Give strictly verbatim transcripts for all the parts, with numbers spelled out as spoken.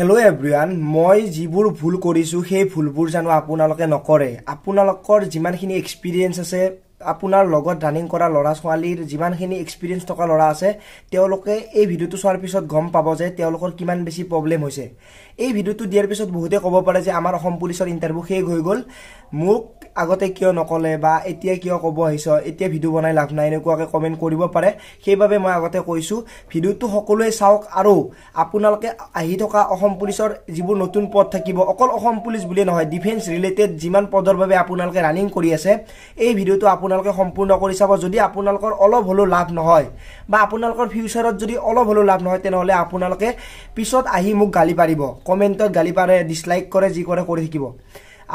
Hello everyone मैं जीबूर भूल करिसु हे भूलबूर जानो आपुनालके नकरे आपुनालकर जिमानखिनि एक्सपीरियंस आसे आपुनार लगत रानिंग करा लरा छवालिर जिमानखिनि एक्सपीरियंस टका लरा आसे তেওलोके ए भिडियोटु सोवार पिছত गम पाबो जे তেওलोकर किमान बेसी प्रॉब्लम होइसे। ए भिडियोटु दियार पिছত बहुते कबो पारे जे आमार असम पुलिसर इंटरव्यू हे गय गल मुक आगते कियो नकले बा एतिया कियो कबो आइस एतिया भिडियो बनाय लाभ नाइ नेकुवाके कमेन्ट करिबो पारे। हेबाबे मैं आगते कइसु भिडियोटु हकलोय सावक आरो आपुनालके आही थका असम पुलिसर जिबो नतुन पद थाकिबो अकल असम पुलिस बुलिये নহয় डिफेन्स रिलेटेड जिमान पदर भाबे आपुनालके रानिंग करि आसे ए भिडियोटु आपुनालके सम्पूर्ण करि साबो। जदि आपुनालकर अलप हलो लाभ নহয় बा आपुनालकर फ्यूचरत जदि अलप हलो लाभ নহয় तेनहले आपुनालके पिছত आही मुक गाली पारिबो कमेन्टत गाली पारे डिसलाइक करे जि करे करि থাকিबो।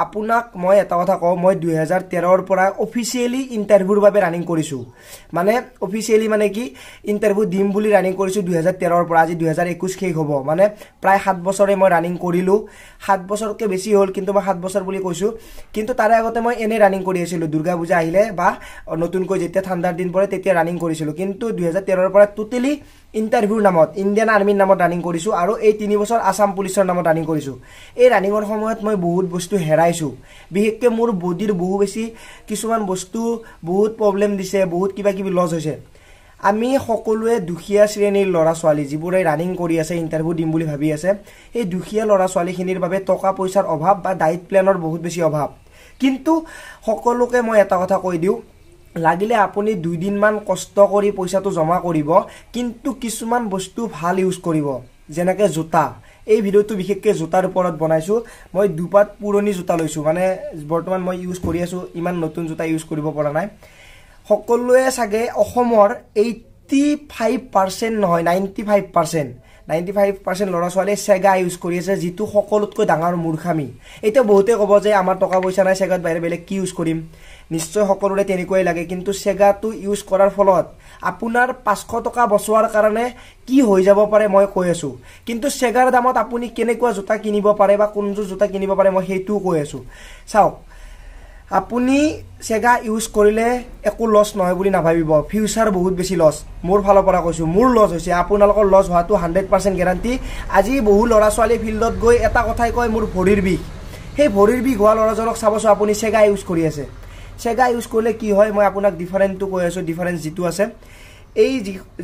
আপোনাক মই এটা কথা কও মই দুই হাজাৰ তেৰ পৰা অফিচিয়েলি ইন্টাৰভিউৰ বাবে ৰানিং কৰিছো মানে অফিচিয়েলি মানে কি ইন্টাৰভিউ দিম বুলি ৰানিং কৰিছো দুই হাজাৰ তেৰ পৰা আজি দুই হাজাৰ একৈশ শেষ হ'ব মানে প্ৰায় সাত বছৰে মই ৰানিং কৰিলো সাত বছৰকে বেছি হ'ল কিন্তু মই সাত বছৰ বুলি কৈছো কিন্তু তাৰ আগতে মই এনে ৰানিং কৰি আছিলো দুৰ্গা পূজা আহিলে বা নতুনকৈ যেতিয়া ঠাণ্ডাৰ দিন পৰে তেতিয়া ৰানিং কৰিছিলো কিন্তু দুই হাজাৰ তেৰ পৰা টোটালি ইন্টাৰভিউৰ নামত ইন্ডিয়ান আৰ্মিৰ নামত ৰানিং কৰিছো আৰু এই তিনি বছৰ আসাম পুলিচৰ নামত ৰানিং কৰিছো। এই ৰানিংৰ সময়ত মই বহুত বস্তু হেৰা बिहेके मोर बडिर बहु बेसी किसुमान बस्तु बहुत प्रॉब्लम दिसे बहुत किबा किबि लस होइसे। आमी हकलुए दुखिया श्रेणीर लरा छवाली जिबुरै रानिंग करि आसे इंटरव्यू दिम बुली भाबि आसे ए दुखिया लरा छवालीखिनिर बारे टका पैसार अभाव बा डाइट प्लानर बहुत बेसी अभाव किन्तु हकलुके मैं एटा कथा कहि दिउ लागिले आपुनि दुई दिन मान कष्ट करि पैसाटु जमा करिबो किन्तु किसुमान बस्तु ভাল ইউজ करिबो जेनाके जुता। এই ভিডিওটো বিশেষকৈ জোতাৰ ওপৰত বনাইছো মই দুপাত পুৰণি জোতা লৈছো মানে বৰ্তমান মই ইউজ কৰি আছো ইমান নতুন জোতা ইউজ কৰিব পৰা নাই। সকলোৱে সাগে অসমৰ পঁচাশী পাৰ্চেণ্ট নহয় পঁচানব্বৈ পাৰ্চেণ্ট পঁচানব্বৈ পাৰ্চেণ্ট লৰা ছোৱালীয়ে সেগা ইউজ কৰি আছে যিটো সকলোতকৈ ডাঙৰ মূৰ্খামি। এটা বহুতে ক'ব যে আমাৰ টকা পইচা নাই সেগাত বাইৰে বেলে কি ইউজ কৰিম নিশ্চয় সকলোৰে তেনেকৈ লাগে কিন্তু সেগাটো ইউজ কৰাৰ ফলত আপোনাৰ পাঁচশ টকা বছৱাৰ কাৰণে কি হৈ যাব পাৰে মই কৈ আছো কিন্তু সেগাৰ দামত আপুনি কেনেকুৱা জোতা কিনিব পাৰে বা কোন জোতা কিনিব পাৰে মই হেতু কৈ আছো। চাওক আপুনি সেগা ইউজ কৰিলে একো লস নহয় বুলি নাভাবিব ফিউচাৰ বহুত বেছি লস মোৰ ফালৰ পৰা কৈছো মোৰ লস হৈছে আপোনালোকৰ লস হোৱাটো একশ পাৰ্চেণ্ট গ্যাৰান্টি। আজি বহু লৰা ছোৱালী ফিল্ডত গৈ এটা কথাই কয় মোৰ ভৰিৰ বিষ সেই ভৰিৰ বিষ হোৱা লৰাজনক চাবছো আপুনি সেগা ইউজ কৰি আছে। সেগা ইউজ কৰিলে কি হয় মই আপোনাক ডিফারেন্টটো কৈ আছো ডিফারেন্স যেটো আছে এই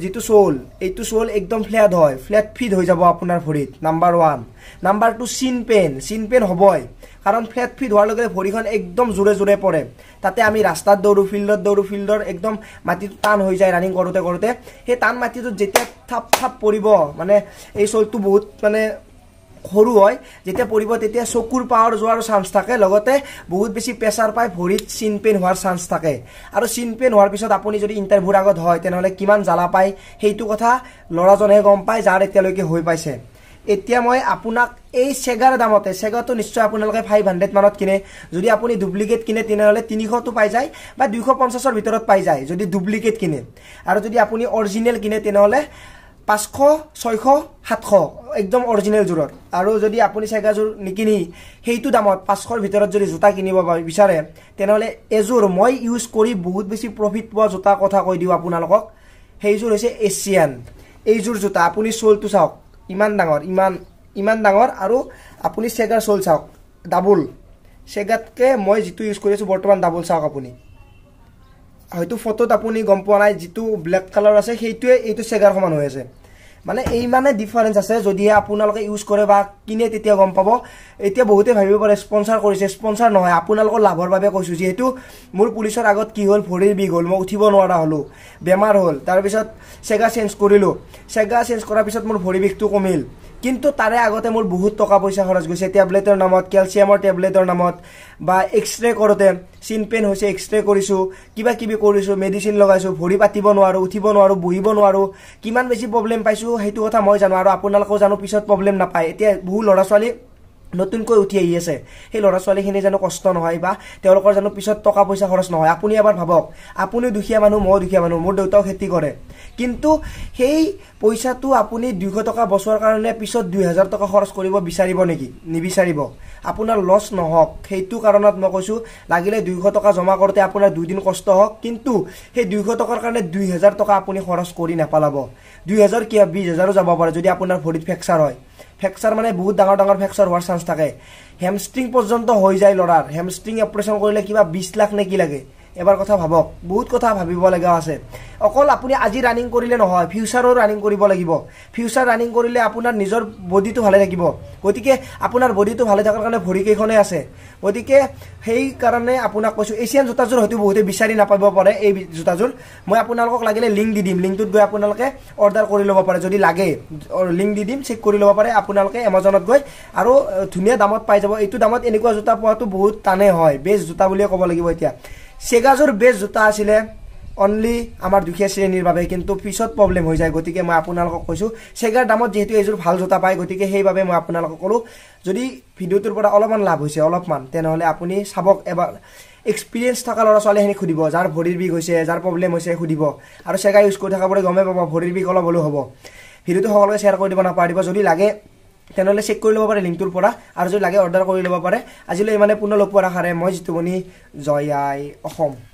যেটো সোল এইটো সোল একদম ফ্ল্যাট হয় ফ্ল্যাট ফিট হৈ যাব আপোনাৰ ভৰিত নাম্বাৰ এক নাম্বাৰ দুই সিন পেন সিন পেন হ'বই কাৰণ ফ্ল্যাট ফিট হোৱাৰ লগে ভৰিখন একদম জোৰে জোৰে পৰে তাতে আমি ৰাস্তাত দৌৰো ফিল্ডত দৌৰো ফিল্ডৰ একদম মাটিটো টান হৈ যায় ৰানিং কৰোতে কৰোতে সেই টান মাটিটো যেতিয়া থাপ থাপ পৰিব মানে এই সোলটো বহুত মানে खरु হয় যেতিয়া পৰিব তেতিয়া চকুৰ পাৱাৰ যোৱাৰ চান্স থাকে লগতে বহুত বেছি প্ৰেছাৰ পায় ভৰিত সিন পেন হোৱাৰ চান্স থাকে আৰু সিন পেন হোৱাৰ পিছত আপুনি যদি ইন্টাৰভিউৰ আগত হয় তেনহলে কিমান জ্বালা পায় সেইটো কথা লৰাজনে গম পায় যাৰ এতিয়ালৈকে হৈ পাইছে। এতিয়া মই আপোনাক এই সেগাৰ দামতে সেগাটো নিশ্চয় আপোনালোকে পাঁচশ মানত কিনে যদি আপুনি ডুপ্লিকেট কিনে তেনহলে তিনিশ তো পাই যায় বা দুইশ পঞ্চাশ ৰ ভিতৰত পাই যায় যদি ডুপ্লিকেট কিনে আৰু যদি আপুনি অৰিজিনেল কিনে তেনহলে পাঁচশ ছয়শ সাতশ एकदम অৰিজিনাল জোৰত আৰু যদি আপুনি সেগা জোৰ নিকিনি হেইটো দামত পাঁচশ ৰ ভিতৰত যদি জোতা কিনিব বিচাৰে তেনহলে এজোৰ মই ইউজ কৰি বহুত বেছি প্ৰফিট পোৱা জোতা কথা কৈ দিও আপোনালোকক হেইজোৰ হৈছে এছিয়ান। এইজোৰ জোতা আপুনি সোলটো চাওক ইমান ডাঙৰ ইমান ইমান ডাঙৰ আৰু আপুনি সেগাৰ সোল চাওক ডাবল সেগাতকে মই যেটো ইউজ কৰি আছো বৰ্তমান ডাবল চাওক আপুনি হয়তো ফটোত আপুনি গম পোৱা নাই যেটো ব্ল্যাক কালাৰ আছে হেইটোৱে এইটো সেগাৰ সমান হৈ আছে মানে এই মানে ডিফাৰেন্স আছে যদি আপোনালোকে ইউজ কৰে বা কিনে তেতিয়া গম পাব। এতিয়া বহুতে ভাবিব পাৰে স্পন্সৰ কৰিছে স্পন্সৰ নহয় আপোনালোকৰ লাভৰ বাবে কৈছো যেহেতু মোৰ পুলিচৰ আগত কি হ'ল ভৰিৰ বিষ হ'ল মই উঠিব নোৱাৰা হলো বেমাৰ হ'ল তাৰ পিছত সেগা চেঞ্জ কৰিলো সেগা চেঞ্জ কৰাৰ পিছত মোৰ ভৰি বিষটো কমিল কিন্তু তাৰে আগতে মোৰ বহুত টকা পইচা খৰচ গৈছে টেবলেটৰ নামত ক্যালসিয়ামৰ টেবলেটৰ নামত বা এক্সৰে কৰোতে সিন পেন হৈছে এক্সৰে কৰিছো কিবা কিবি কৰিছো মেডিসিন লগাইছো ভৰি পাতিব নোৱাৰো উঠিব নোৱাৰো বহিব নোৱাৰো কিমান বেছি প্ৰবলেম পাইছো সেইটো কথা মই জানো আৰু আপোনালোকও জানো পিছত প্ৰবলেম নাপায়। এতিয়া বহুত লৰা ছোৱালী নতুনকৈ উঠি আহি আছে সেই লৰা ছোৱালীখিনি জানো কষ্ট নহয় বা তেওঁলোকৰ জানো পিছত টকা পইচা খৰচ নহয়। আপুনি এবাৰ ভাবক আপুনি দুখীয়া মানুহ মই দুখীয়া মানুহ মোৰ দেউতাও খেতি কৰে কিন্তু সেই পইচাটো আপুনি দুইশ টকা বছৰৰ কাৰণে পিছত দুই হাজাৰ টকা খৰচ কৰিব বিচাৰিব নেকি নিবিচাৰিব আপোনাৰ লস নহওক সেইটো কাৰণত মই কৈছো লাগিলে দুইশ টকা জমা কৰোতে আপোনাৰ দুই দিন কষ্ট হওক কিন্তু সেই দুইশ টকাৰ কাৰণে দুই হাজাৰ টকা আপুনি খৰচ কৰি নাপালাব দুই হাজাৰ কি বিশ হাজাৰো যাব পাৰে যদি আপোনাৰ ভৰিত ফ্ৰেকচাৰ হয়। फ्रैक्चर माने बहुत डांगर डांगर फ्रैक्चर होवार चान्स थाके हेमस्ट्रिंग पर्यन्त हो जाय लरार हेमस्ट्रिंग ऑपरेशन करिले किबा बीस लाख ने कि लागे एबार कथा भाबक बहुत कथा भाबिब लगा आछे अकल आपुनि आजि रानिंग करिले नहय फ्यूचरर रानिंग करिब लागिब फ्यूचर रानिंग करिले आपुनार निजर बडी तो भाले থাকিব গতিকে आपुनार बडी तो भाले থাকার কারণে ভরি কেখনে আছে গতিকে সেই কারণে আপোনাক কৈছো এশিয়ান জোতাজোৰ হয়তো বহুতে বিচাৰি নাপাব পাৰে এই জোতাজোৰ মই আপোনালোকক লাগিলে লিংক দি দিম লিংকটোত গৈ আপোনালোকে অৰ্ডাৰ কৰি ল'ব পাৰে যদি লাগে লিংক দি দিম চেক কৰি ল'ব পাৰে আপোনালোকে Amazonত গৈ আৰু ধুনিয়া দামত পাই যাব এইটো দামত এনেকুৱা জোতা পোৱাটো বহুত টানে হয় বেজ জোতা বুলিয়ে ক'ব লাগিব এতিয়া सेगाजोर बेस जुता आसिले ओनली आमार दुखिया श्रेणीर बारे किन्तु पिछत प्रॉब्लेम हो जाए गतिके मैं आपनालोকক কৈছো सेगार दामत जेहेतु एजोर भाल जुता पाए गतिके हेइबाबे मैं आपनालोকক कलो जदि भिडियोटोर परा अलपमान लाभ होइसे अलपमान तेनहले आपुनि साबक एबार एक्सपिरियेन्स थाका लरा सलेहनि खुदिब जार भरिर बिग होइसे जार प्रॉब्लेम होइसे खुदिब आरो सेगा इउज करि थाका परे गमे पाबा भरिर बिग अलप हलो हबो भिडियोटो हकलके शेयर करि दिबा नापारिब जदि लागे तेनहले चेक करि लबा पारे लिंकटोर परा आरो जदि लागे अर्डर करि लबा पारे आजिले इमाने पुनः लोकपर आखारे मैं जितुमनि जय आइ अहोम।